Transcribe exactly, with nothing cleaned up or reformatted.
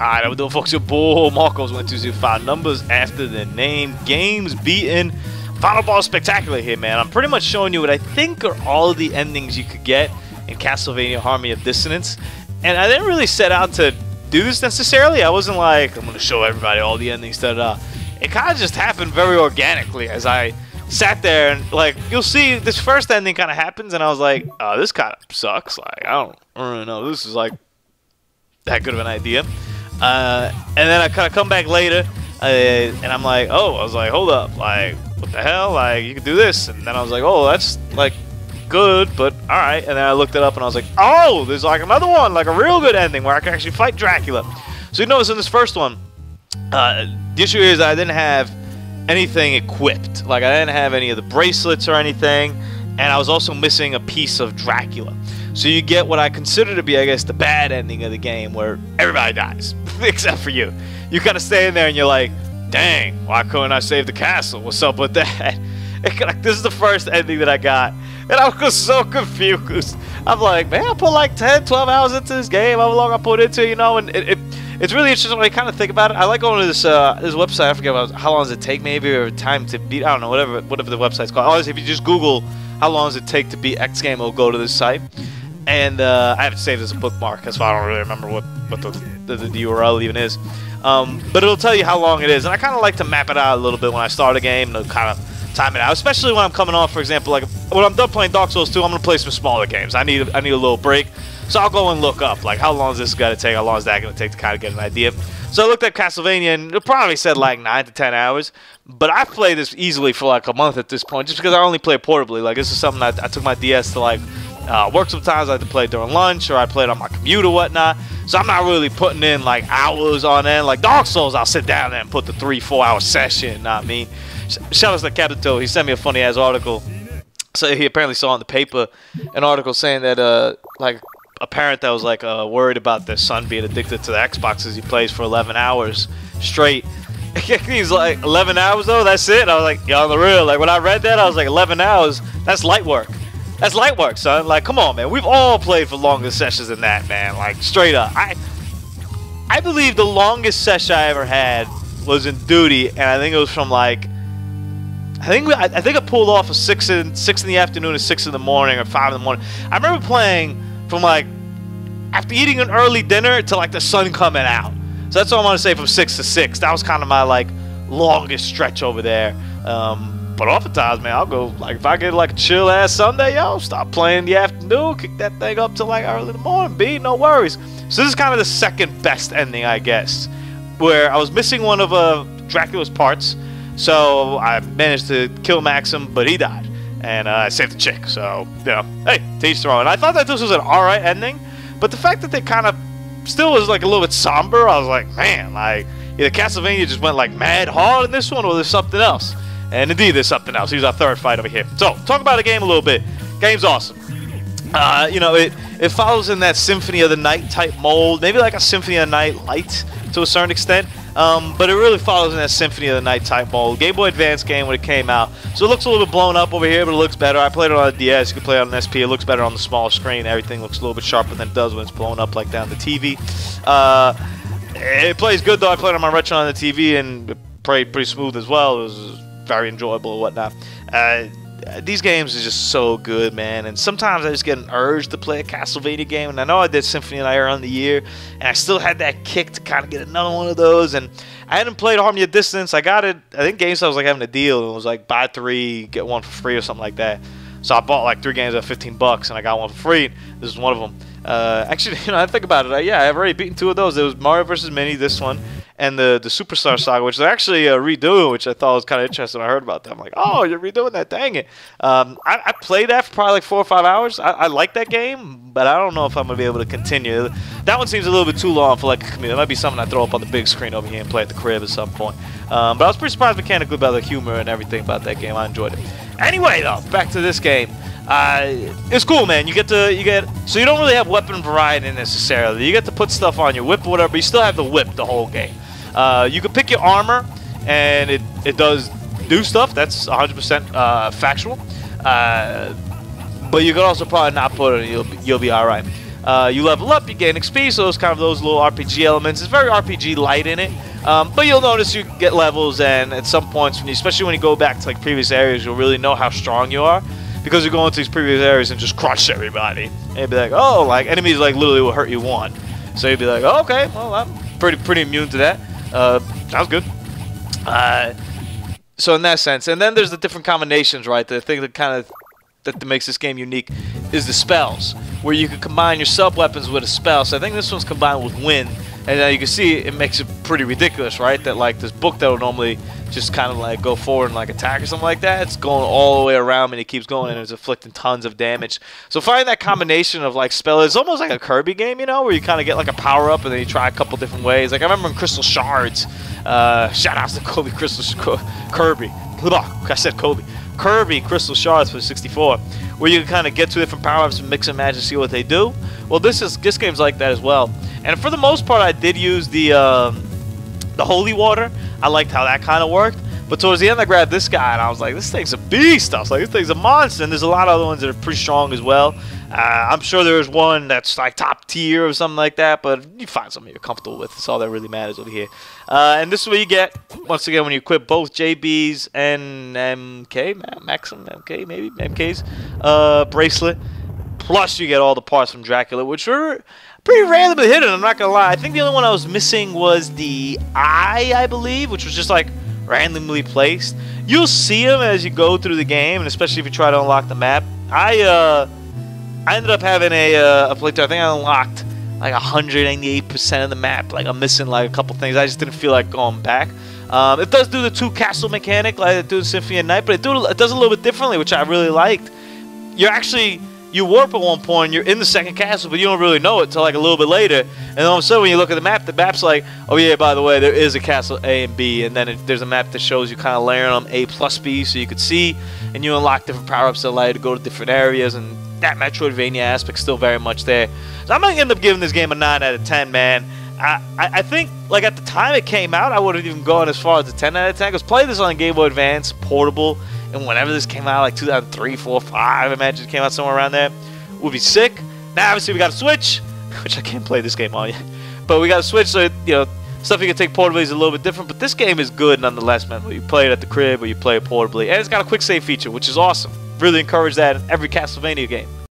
Alright, I'm doing folks, your boy Marcos one two zero five, numbers after the name, games beaten, Final Ball Spectacular here, man. I'm pretty much showing you what I think are all the endings you could get in Castlevania Harmony of Dissonance. And I didn't really set out to do this necessarily. I wasn't like, I'm going to show everybody all the endings, da-da. It kind of just happened very organically as I sat there and, like, you'll see this first ending kind of happens and I was like, oh, this kind of sucks. Like, I don't, I don't really know. This is, like, that good of an idea. Uh, and then I kind of come back later uh, and I'm like, oh, I was like, hold up, like, what the hell, like, you can do this, and then I was like, oh, that's, like, good, but alright, and then I looked it up, and I was like, oh, there's, like, another one, like, a real good ending where I can actually fight Dracula. So you notice in this first one, uh, the issue is I didn't have anything equipped, like, I didn't have any of the bracelets or anything, and I was also missing a piece of Dracula. So you get what I consider to be, I guess, the bad ending of the game, where everybody dies, except for you. You kind of stay in there, and you're like, dang, why couldn't I save the castle? What's up with that? This is the first ending that I got. And I was so confused. I'm like, man, I put like ten, twelve hours into this game. How long I put into it, you know? And it, it, it's really interesting when I kind of think about it. I like going to this uh, this website. I forget about how long does it take, maybe, or time to beat. I don't know, whatever whatever the website's called. Honestly, if you just Google how long does it take to beat X game, it'll go to this site. And uh, I have it saved as a bookmark. That's why I don't really remember what, what the, the, the U R L even is. Um, but it'll tell you how long it is. And I kind of like to map it out a little bit when I start a game and kind of time it out. Especially when I'm coming off, for example, like when I'm done playing Dark Souls two, I'm going to play some smaller games. I need, I need a little break. So I'll go and look up, like, how long is this going to take? How long is that going to take to kind of get an idea? So I looked at Castlevania, and it probably said like nine to ten hours. But I played this easily for like a month at this point, just because I only play portably. Like, this is something that I took my D S to, like, Uh, work sometimes. I had to play it during lunch, or I played on my commute or whatnot. So I'm not really putting in like hours on end. Like Dark Souls, I'll sit down there and put the three, four hour session. Not me. Sh shout out to Capito. He sent me a funny ass article. So he apparently saw in the paper an article saying that uh like a parent that was like uh, worried about their son being addicted to the Xboxes he plays for eleven hours straight. He's like, eleven hours though. That's it. I was like, y'all the real. Like when I read that, I was like, eleven hours. That's light work. That's light work, son. Like, come on, man. We've all played for longer sessions than that, man. Like, straight up. I I believe the longest session I ever had was in Duty, and I think it was from, like, I think we, I, I think I pulled off at six in, six in the afternoon or six in the morning or five in the morning. I remember playing from, like, after eating an early dinner to, like, the sun coming out. So that's all I want to say, from six to six. That was kind of my, like, longest stretch over there. Um... But oftentimes, man, I'll go, like, if I get, like, a chill-ass Sunday, yo, stop playing in the afternoon, kick that thing up to, like, early in the morning, B, no worries. So this is kind of the second best ending, I guess, where I was missing one of uh, Dracula's parts, so I managed to kill Maxim, but he died, and uh, I saved the chick, so, you know, hey, to each their own. I thought that this was an alright ending, but the fact that they kind of still was, like, a little bit somber, I was like, man, like, either Castlevania just went, like, mad hard in this one, or there's something else. And indeed, there's something else. Here's our third fight over here. So, talk about the game a little bit. Game's awesome. Uh, you know, it, it follows in that Symphony of the Night type mold. Maybe like a Symphony of the Night light to a certain extent. Um, but it really follows in that Symphony of the Night type mold. Game Boy Advance game when it came out. So it looks a little bit blown up over here, but it looks better. I played it on a D S. You can play it on an S P. It looks better on the small screen. Everything looks a little bit sharper than it does when it's blown up like that on the T V. Uh, it plays good, though. I played it on my Retro on the T V, and it played pretty smooth as well. It was very enjoyable and whatnot. Uh, these games are just so good, man. And sometimes I just get an urge to play a Castlevania game. And I know I did Symphony of the Night earlier in the year, and I still had that kick to kind of get another one of those. And I hadn't played Harmony of Dissonance. I got it. I think GameStop was like having a deal. And it was like buy three, get one for free or something like that. So I bought like three games at fifteen bucks, and I got one for free. This is one of them. Uh, actually, you know, I think about it. I, yeah, I've already beaten two of those. There was Mario versus. Mini, this one, and the the Superstar Saga, which they're actually uh, redoing, which I thought was kind of interesting. I heard about that. I'm like, oh, you're redoing that? Dang it. Um, I, I played that for probably like four or five hours. I, I like that game, but I don't know if I'm going to be able to continue. That one seems a little bit too long for like a community. That might be something I throw up on the big screen over here and play at the crib at some point. Um, but I was pretty surprised mechanically by the humor and everything about that game. I enjoyed it. Anyway, though, back to this game. Uh, it's cool, man. You get to, you get, so you don't really have weapon variety necessarily. You get to put stuff on your whip or whatever, but you still have the whip the whole game. Uh, you can pick your armor, and it, it does do stuff. That's one hundred percent uh, factual. Uh, but you can also probably not put it, and you'll, you'll be all right. Uh, you level up, you gain X P, so it's kind of those little R P G elements. It's very R P G light in it, um, but you'll notice you get levels, and at some points, when you, especially when you go back to like previous areas, you'll really know how strong you are, because you go into these previous areas and just crush everybody. And you'll be like, oh, like enemies like literally will hurt you one. So you'll be like, oh, okay, well, I'm pretty pretty immune to that. Uh, sounds good. Uh, so in that sense, and then there's the different combinations, right? The thing that kind of that makes this game unique is the spells, where you can combine your sub-weapons with a spell. So I think this one's combined with wind, and now you can see it makes it pretty ridiculous, right? That like this book that would normally just kind of like go forward and like attack or something like that, it's going all the way around and it keeps going and it's inflicting tons of damage. So finding that combination of like spell, it's almost like a Kirby game, you know, where you kind of get like a power-up and then you try a couple different ways. Like I remember in Crystal Shards, uh, shout-outs to Kobe Crystal Sh- Kirby. I said Kobe. Kirby Crystal Shards for sixty-four, where you can kind of get two different power-ups and mix and match and see what they do. Well, this is this game's like that as well. And for the most part, I did use the um, the holy water. I liked how that kind of worked. But towards the end, I grabbed this guy, and I was like, this thing's a beast. I was like, this thing's a monster. And there's a lot of other ones that are pretty strong as well. Uh, I'm sure there's one that's like top tier or something like that, but you find something you're comfortable with. That's all that really matters over here. Uh, and this is what you get, once again, when you equip both J B's and M K, Maxim, M K maybe, M K's uh, bracelet. Plus, you get all the parts from Dracula, which are pretty randomly hidden, I'm not going to lie. I think the only one I was missing was the eye, I believe, which was just like randomly placed. You'll see them as you go through the game, and especially if you try to unlock the map. I uh, I ended up having a, uh, a playthrough. I think I unlocked like one hundred ninety-eight percent of the map. Like I'm missing like a couple things. I just didn't feel like going back. Um, it does do the two castle mechanic like it does Symphony of the Night, but it, do, it does it a little bit differently, which I really liked. You're actually you warp at one point, you're in the second castle, but you don't really know it till like a little bit later. And all of a sudden, when you look at the map, the map's like, oh yeah, by the way, there is a castle A and B. And then it, there's a map that shows you kind of layering them A plus B, so you could see. And you unlock different power-ups that allow you to go to different areas. And that Metroidvania aspect's still very much there. So I'm going to end up giving this game a nine out of ten, man. I, I, I think, like, at the time it came out, I wouldn't even gone as far as a ten out of ten. Because play this on Game Boy Advance, portable. And whenever this came out, like two thousand three, four, five, I imagine it came out somewhere around there, it would be sick. Now, obviously, we got a Switch, which I can't play this game on yet. But we got a Switch, so, you know, stuff you can take portably is a little bit different. But this game is good nonetheless, man. You play it at the crib or you play it portably. And it's got a quick save feature, which is awesome. Really encourage that in every Castlevania game.